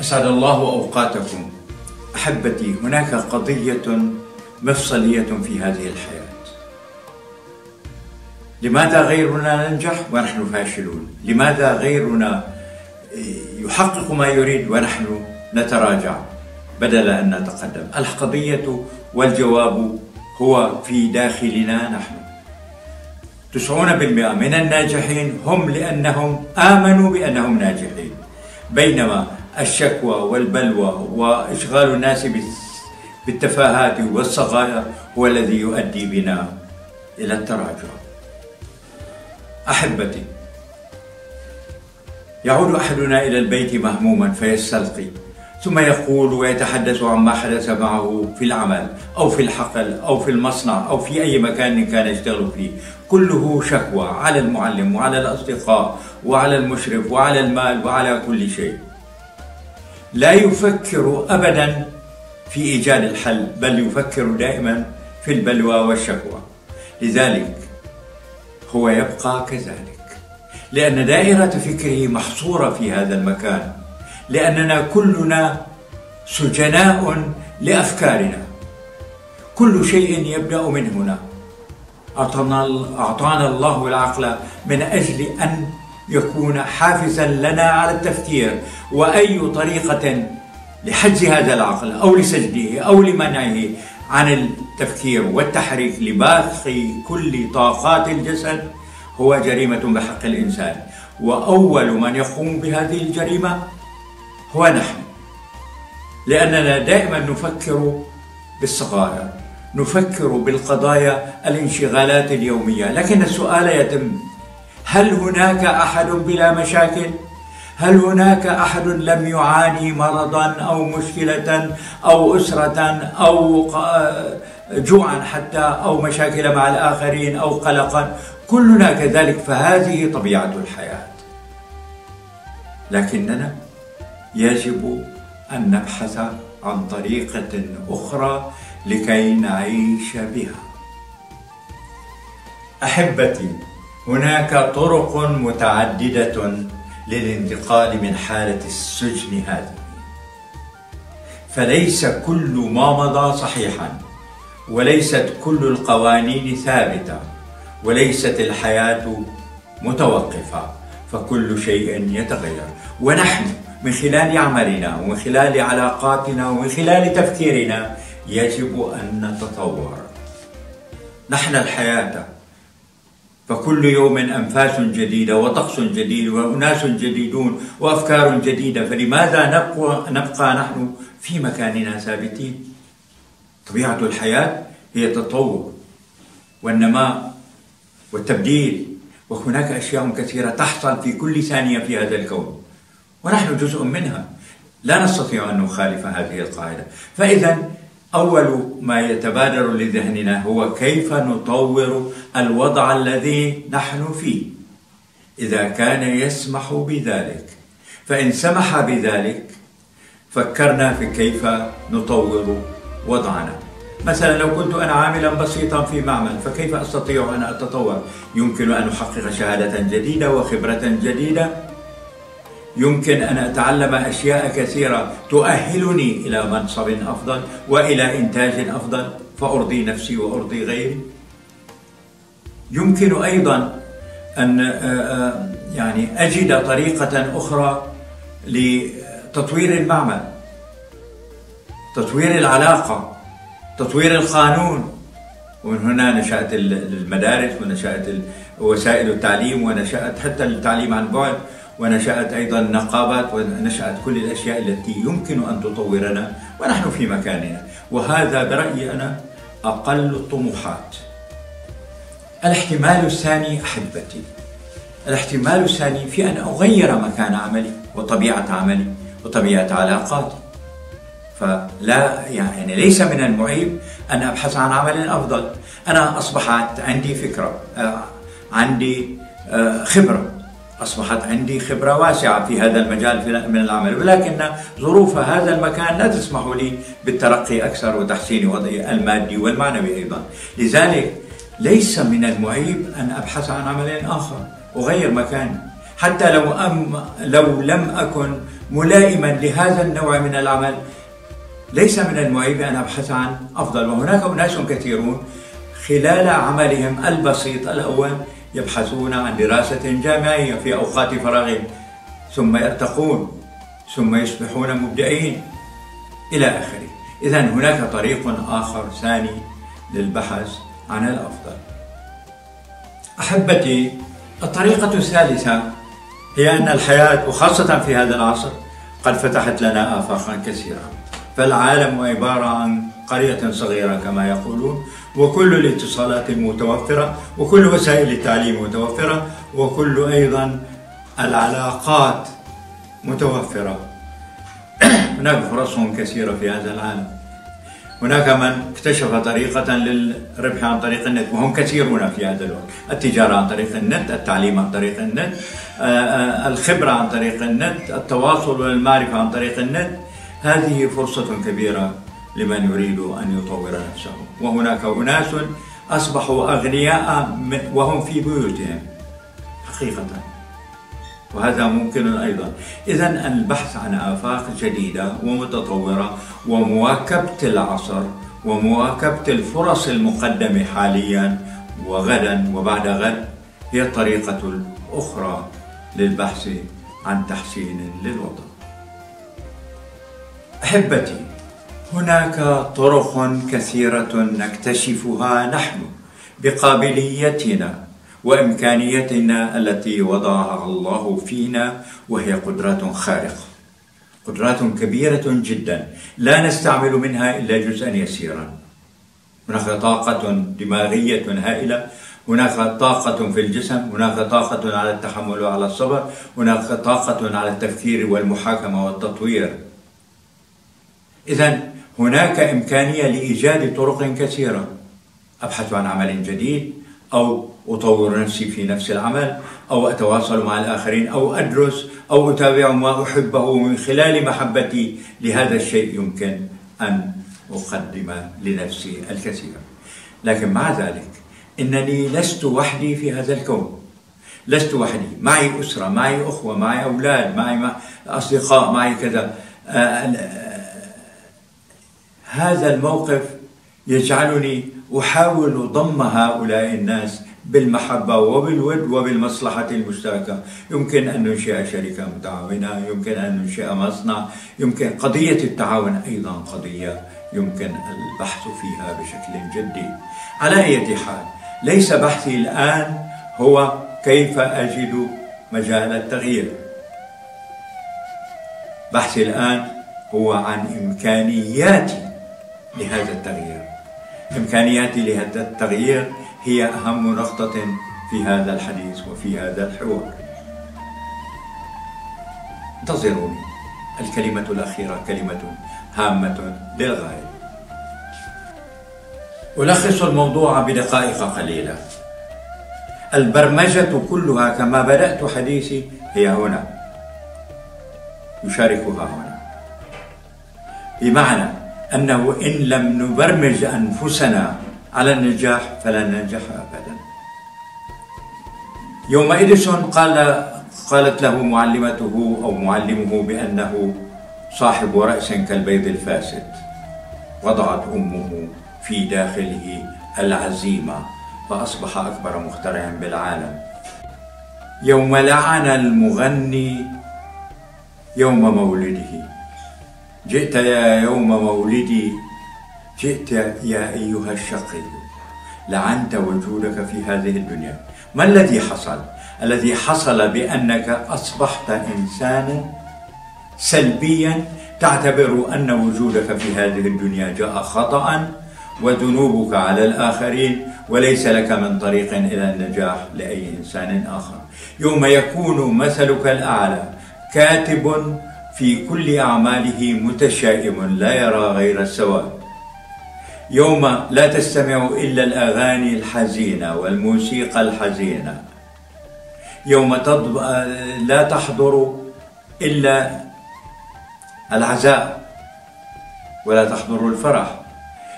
أسعد الله أوقاتكم. أحبتي، هناك قضية مفصلية في هذه الحياة. لماذا غيرنا ننجح ونحن فاشلون؟ لماذا غيرنا يحقق ما يريد ونحن نتراجع بدل أن نتقدم؟ القضية والجواب هو في داخلنا نحن. 90% من الناجحين هم لأنهم آمنوا بأنهم ناجحين، بينما الشكوى والبلوى وإشغال الناس بالتفاهات والصغائر هو الذي يؤدي بنا إلى التراجع. أحبتي، يعود أحدنا إلى البيت مهموما فيستلقي، ثم يقول ويتحدث عما حدث معه في العمل أو في الحقل أو في المصنع أو في أي مكان كان يشتغل فيه، كله شكوى على المعلم وعلى الأصدقاء وعلى المشرف وعلى المال وعلى كل شيء. لا يفكر أبدا في إيجاد الحل، بل يفكر دائما في البلوى والشكوى. لذلك هو يبقى كذلك، لأن دائرة فكره محصورة في هذا المكان، لأننا كلنا سجناء لأفكارنا. كل شيء يبدأ من هنا. أعطانا الله العقل من أجل أن يكون حافزا لنا على التفكير، وأي طريقة لحجز هذا العقل أو لسجنه أو لمنعه عن التفكير والتحريك لباقي كل طاقات الجسد هو جريمة بحق الإنسان، وأول من يقوم بهذه الجريمة هو نحن، لأننا دائما نفكر بالصغائر، نفكر بالقضايا، الانشغالات اليومية. لكن السؤال يتم: هل هناك أحد بلا مشاكل؟ هل هناك أحد لم يعاني مرضا أو مشكلة أو أسرة أو جوعا حتى أو مشاكل مع الآخرين أو قلقا؟ كلنا كذلك، فهذه طبيعة الحياة. لكننا يجب أن نبحث عن طريقة أخرى لكي نعيش بها. أحبتي، هناك طرق متعددة للانتقال من حالة السجن هذه، فليس كل ما مضى صحيحا، وليست كل القوانين ثابتة، وليست الحياة متوقفة، فكل شيء يتغير. ونحن من خلال عملنا ومن خلال علاقاتنا ومن خلال تفكيرنا يجب أن نتطور. نحن الحياة، فكل يوم أنفاس جديدة وطقس جديد وأناس جديدون وأفكار جديدة، فلماذا نبقى نحن في مكاننا ثابتين؟ طبيعة الحياة هي التطور والنماء والتبديل، وهناك أشياء كثيرة تحصل في كل ثانية في هذا الكون، ونحن جزء منها، لا نستطيع أن نخالف هذه القاعدة. فإذا أول ما يتبادر لذهننا هو كيف نطور الوضع الذي نحن فيه، إذا كان يسمح بذلك. فإن سمح بذلك فكرنا في كيف نطور وضعنا. مثلا لو كنت أنا عاملا بسيطا في معمل، فكيف أستطيع أن أتطور؟ يمكن أن أحقق شهادة جديدة وخبرة جديدة، يمكن أن أتعلم أشياء كثيرة تؤهلني إلى منصب أفضل وإلى إنتاج أفضل فأرضي نفسي وأرضي غيري. يمكن أيضا أن أجد طريقة أخرى لتطوير المعمل، تطوير العلاقة، تطوير القانون. ومن هنا نشأت المدارس، ونشأت وسائل التعليم، ونشأت حتى التعليم عن بعد، ونشأت أيضا النقابات، ونشأت كل الأشياء التي يمكن أن تطورنا ونحن في مكاننا. وهذا برأيي أنا أقل الطموحات. الاحتمال الثاني أحبتي، الاحتمال الثاني في أن أغير مكان عملي وطبيعة عملي وطبيعة علاقاتي، فلا ليس من المعيب أن أبحث عن عمل أفضل. أنا أصبحت عندي فكرة، عندي خبرة، أصبحت عندي خبرة واسعة في هذا المجال من العمل، ولكن ظروف هذا المكان لا تسمح لي بالترقي أكثر وتحسين وضعي المادي والمعنوي أيضا. لذلك ليس من المعيب أن أبحث عن عمل آخر وغير مكاني، حتى لو لم أكن ملائما لهذا النوع من العمل، ليس من المعيب أن أبحث عن أفضل. وهناك أناس كثيرون خلال عملهم البسيط الأول يبحثون عن دراسة جامعية في أوقات فراغهم، ثم يرتقون، ثم يصبحون مبدعين إلى آخره. إذن هناك طريق آخر ثاني للبحث عن الأفضل. أحبتي، الطريقة الثالثة هي أن الحياة وخاصة في هذا العصر قد فتحت لنا آفاقا كثيرة، فالعالم عبارة عن قرية صغيرة كما يقولون، وكل الاتصالات متوفرة، وكل وسائل التعليم متوفرة، وكل أيضا العلاقات متوفرة. هناك فرص كثيرة في هذا العالم. هناك من اكتشف طريقة للربح عن طريق النت، وهم كثيرون في هذا الوقت. التجارة عن طريق النت، التعليم عن طريق النت، الخبرة عن طريق النت، التواصل والمعرفة عن طريق النت. هذه فرصة كبيرة لمن يريد أن يطور نفسه. وهناك أناس أصبحوا أغنياء وهم في بيوتهم حقيقة، وهذا ممكن أيضا. إذن البحث عن آفاق جديدة ومتطورة ومواكبة العصر ومواكبة الفرص المقدمة حاليا وغدا وبعد غد هي الطريقة الأخرى للبحث عن تحسين للوضع. أحبتي، هناك طرق كثيرة نكتشفها نحن بقابليتنا وإمكانيتنا التي وضعها الله فينا، وهي قدرات خارقة، قدرات كبيرة جدا لا نستعمل منها إلا جزءا يسيرا. هناك طاقة دماغية هائلة، هناك طاقة في الجسم، هناك طاقة على التحمل وعلى الصبر، هناك طاقة على التفكير والمحاكمة والتطوير. إذن هناك إمكانية لإيجاد طرق كثيرة. أبحث عن عمل جديد، أو أطور نفسي في نفس العمل، أو أتواصل مع الآخرين، أو أدرس، أو أتابع ما أحبه. من خلال محبتي لهذا الشيء يمكن أن أقدم لنفسي الكثير. لكن مع ذلك إنني لست وحدي في هذا الكون، لست وحدي، معي أسرة، معي أخوة، معي أولاد، معي أصدقاء، معي كذا. هذا الموقف يجعلني أحاول ضم هؤلاء الناس بالمحبة وبالود وبالمصلحة المشتركة. يمكن أن ننشئ شركة متعاونة، يمكن أن ننشئ مصنع، يمكن قضية التعاون أيضا قضية يمكن البحث فيها بشكل جدي. على أي حال، ليس بحثي الآن هو كيف أجد مجال التغيير. بحثي الآن هو عن إمكانياتي لهذا التغيير. إمكانياتي لهذا التغيير هي أهم نقطة في هذا الحديث وفي هذا الحوار. انتظروني، الكلمة الأخيرة كلمة هامة للغاية. ألخص الموضوع بدقائق قليلة. البرمجة كلها كما بدأت حديثي هي هنا، يشاركها هنا، بمعنى أنه إن لم نبرمج أنفسنا على النجاح فلن ننجح أبدا. يوم إديسون قالت له معلمته أو معلمه بأنه صاحب رأس كالبيض الفاسد. وضعت أمه في داخله العزيمة فأصبح أكبر مخترع بالعالم. يوم لعن المغني يوم مولده، جئت يا يوم مولدي، جئت يا أيها الشقي. لعنت وجودك في هذه الدنيا. ما الذي حصل؟ الذي حصل بأنك أصبحت إنسانا سلبيا، تعتبر أن وجودك في هذه الدنيا جاء خطأ، وذنوبك على الآخرين، وليس لك من طريق إلى النجاح لأي إنسان آخر. يوم يكون مثلك الأعلى كاتب في كل أعماله متشائم لا يرى غير السواد. يوم لا تستمع إلا الأغاني الحزينة والموسيقى الحزينة. يوم لا تحضر إلا العزاء ولا تحضر الفرح.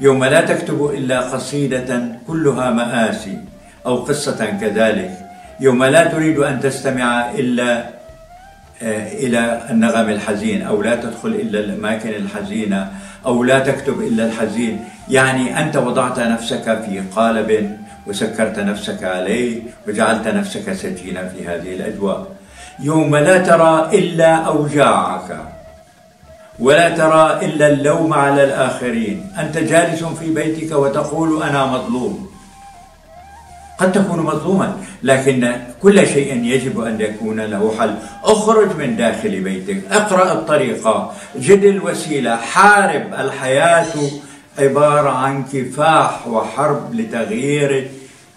يوم لا تكتب إلا قصيدة كلها مآسي أو قصة كذلك. يوم لا تريد أن تستمع إلا إلى النغم الحزين، أو لا تدخل إلا الأماكن الحزينة، أو لا تكتب إلا الحزين. يعني أنت وضعت نفسك في قالب وسكرت نفسك عليه وجعلت نفسك سجينا في هذه الأجواء. يوم لا ترى إلا أوجاعك ولا ترى إلا اللوم على الآخرين، أنت جالس في بيتك وتقول أنا مظلوم. قد تكون مظلوما، لكن كل شيء يجب أن يكون له حل. اخرج من داخل بيتك، اقرأ الطريقة، جد الوسيلة، حارب. الحياة عبارة عن كفاح وحرب لتغيير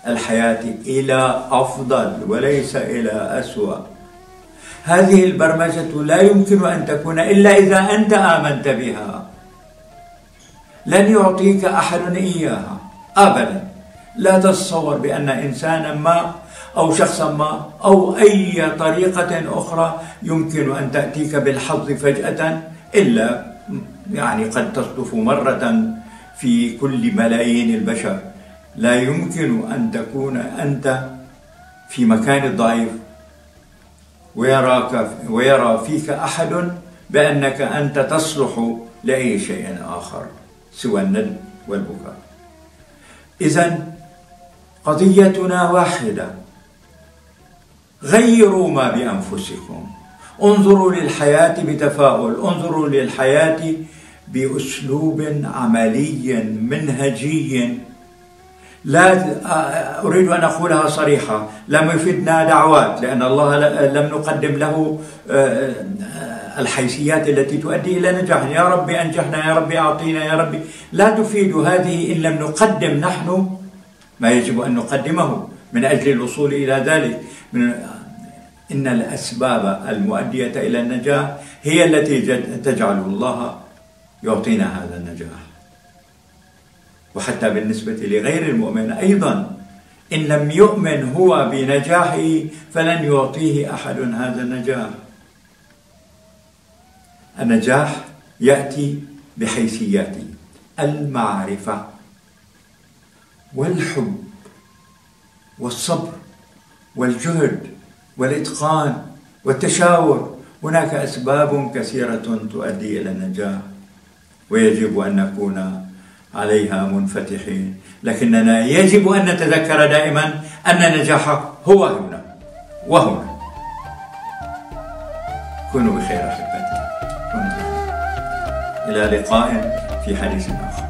الحياة إلى أفضل وليس إلى أسوأ. هذه البرمجة لا يمكن أن تكون إلا إذا أنت آمنت بها، لن يعطيك أحد إياها أبدا. لا تتصور بأن إنسانا ما أو شخصا ما أو أي طريقة أخرى يمكن أن تأتيك بالحظ فجأة، إلا يعني قد تصدف مرة في كل ملايين البشر. لا يمكن أن تكون أنت في مكان الضعيف ويرى فيك أحد بأنك أنت تصلح لأي شيء آخر سوى الندم والبكاء. إذن قضيتنا واحدة، غيروا ما بأنفسكم، انظروا للحياة بتفاؤل، انظروا للحياة بأسلوب عملي منهجي. لا أريد أن أقولها صريحة، لم يفدنا دعوات، لأن الله لم نقدم له الحيثيات التي تؤدي إلى نجاح. يا ربي أنجحنا، يا ربي أعطينا، يا ربي. لا تفيد هذه إن لم نقدم نحن ما يجب أن نقدمه من أجل الوصول إلى ذلك. إن الأسباب المؤدية إلى النجاح هي التي تجعل الله يعطينا هذا النجاح. وحتى بالنسبة لغير المؤمن أيضا، إن لم يؤمن هو بنجاحه فلن يعطيه أحد هذا النجاح. النجاح يأتي بحيثيات المعرفة والحب والصبر والجهد والإتقان والتشاور. هناك أسباب كثيرة تؤدي إلى النجاح ويجب أن نكون عليها منفتحين، لكننا يجب أن نتذكر دائما أن النجاح هو هنا وهنا. كونوا بخير أحبتي، إلى لقاء في حديث آخر.